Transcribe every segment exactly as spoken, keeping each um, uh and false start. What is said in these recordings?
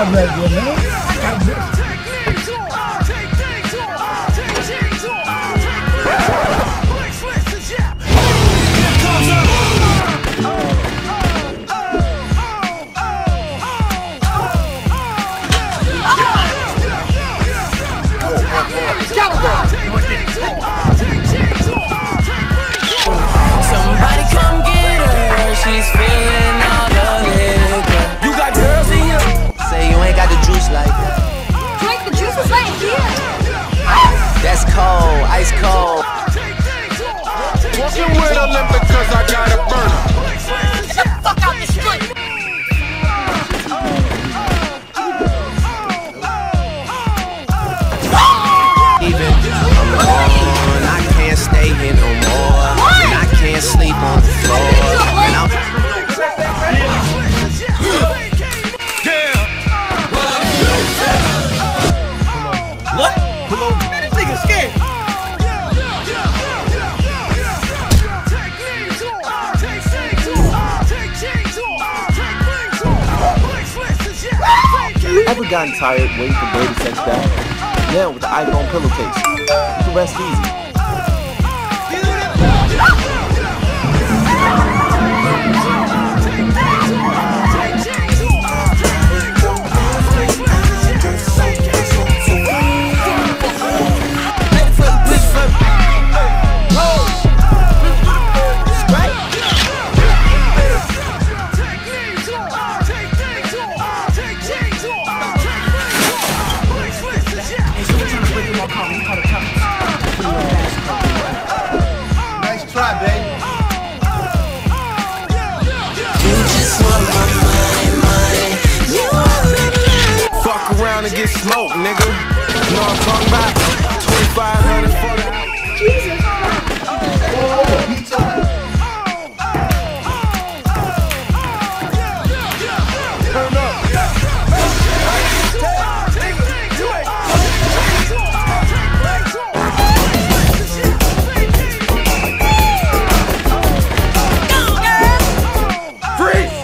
job right there, man. Somebody come get her, she's feeling all the liquor. You got girls in here? Say you ain't got the juice like that. Drink the juice is right here. That's cold, ice cold. Walking with a limp because I got a burner. Get the fuck out this street. Ever gotten tired waiting for baby sex back? Now with the iPhone pillowcase, you can rest easy. Get smoked, nigga. You know what I'm talking about? twenty-five hundred for the hour. Jesus Christ. Turn up. Go, girl. Freeze.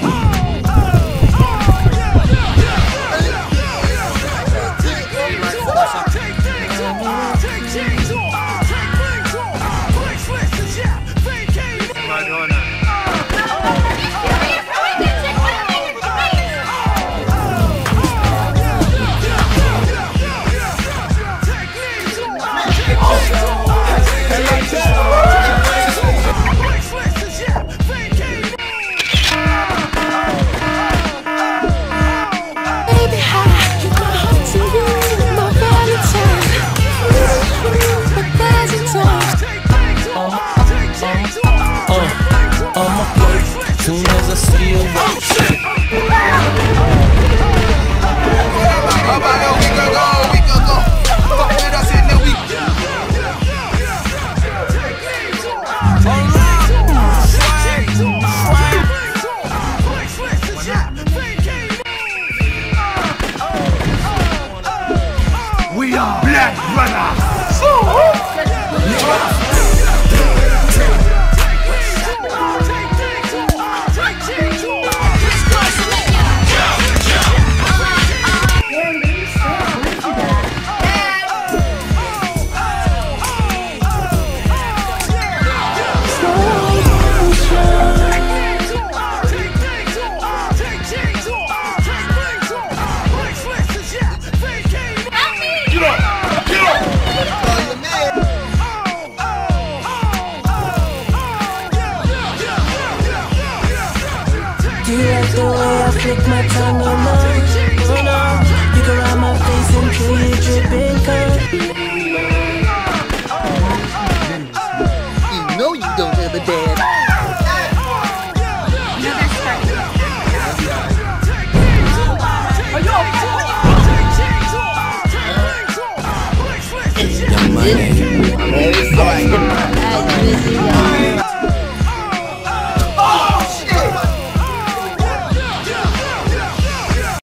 Soon as I see you, oh shit! How about that? We can go, we can go. Fuck with us in the week. Alright, we are black brothers. So, the way I flick my tongue on mine, oh no. You can rub my face until you're dripping cold. You know you don't have a dad. No, that's right. Are you okay? It's the money. I'm busy, y'all.